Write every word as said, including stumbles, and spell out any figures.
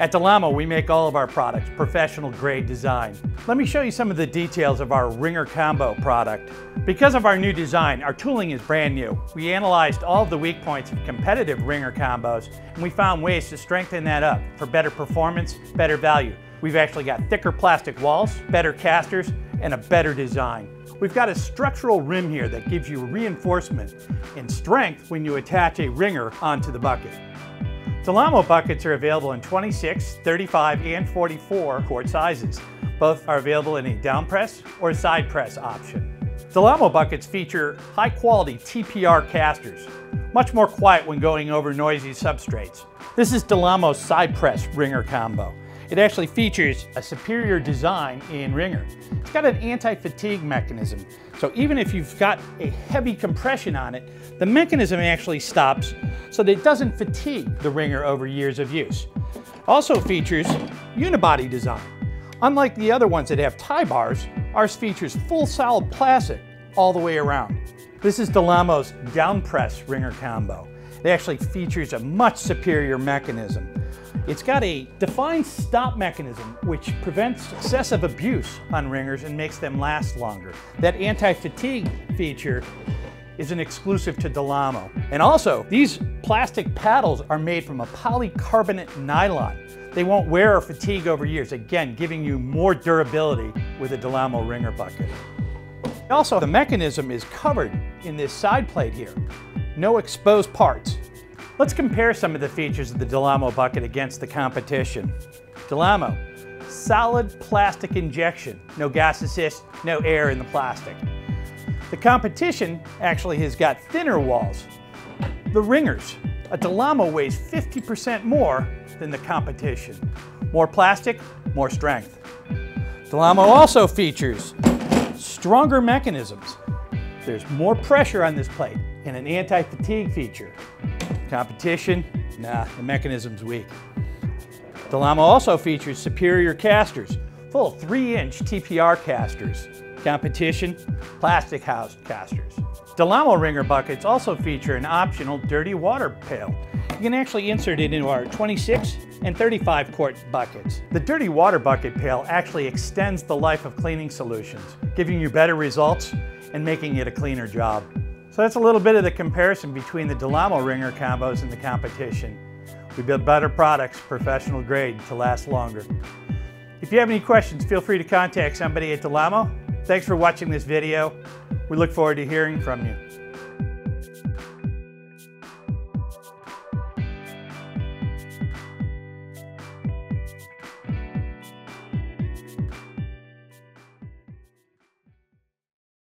At Delamo, we make all of our products professional grade design. Let me show you some of the details of our Ringer Combo product. Because of our new design, our tooling is brand new. We analyzed all of the weak points of competitive Ringer Combos, and we found ways to strengthen that up for better performance, better value. We've actually got thicker plastic walls, better casters, and a better design. We've got a structural rim here that gives you reinforcement and strength when you attach a ringer onto the bucket. Delamo buckets are available in twenty-six, thirty-five, and forty-four quart sizes. Both are available in a down press or side press option. Delamo buckets feature high quality T P R casters, much more quiet when going over noisy substrates. This is Delamo's side press ringer combo. It actually features a superior design in ringer. It's got an anti-fatigue mechanism, so even if you've got a heavy compression on it, the mechanism actually stops so that it doesn't fatigue the ringer over years of use. Also features unibody design. Unlike the other ones that have tie bars, ours features full solid plastic all the way around. This is Delamo's downpress ringer combo. It actually features a much superior mechanism. It's got a defined stop mechanism which prevents excessive abuse on ringers and makes them last longer. That anti-fatigue feature is an exclusive to Delamo. And also, these plastic paddles are made from a polycarbonate nylon. They won't wear or fatigue over years, again, giving you more durability with a Delamo ringer bucket. Also, the mechanism is covered in this side plate here. No exposed parts. Let's compare some of the features of the Delamo bucket against the competition. Delamo, solid plastic injection. No gas assist, no air in the plastic. The competition actually has got thinner walls. The ringers, a Delamo weighs fifty percent more than the competition. More plastic, more strength. Delamo also features stronger mechanisms. There's more pressure on this plate and an anti-fatigue feature. Competition? Nah, the mechanism's weak. Delamo also features superior casters, full three inch T P R casters. Competition? Plastic housed casters. Delamo ringer buckets also feature an optional dirty water pail. You can actually insert it into our twenty-six and thirty-five quart buckets. The dirty water bucket pail actually extends the life of cleaning solutions, giving you better results and making it a cleaner job. So that's a little bit of the comparison between the Delamo ringer combos and the competition. We build better products, professional grade, to last longer. If you have any questions, feel free to contact somebody at Delamo. Thanks for watching this video. We look forward to hearing from you.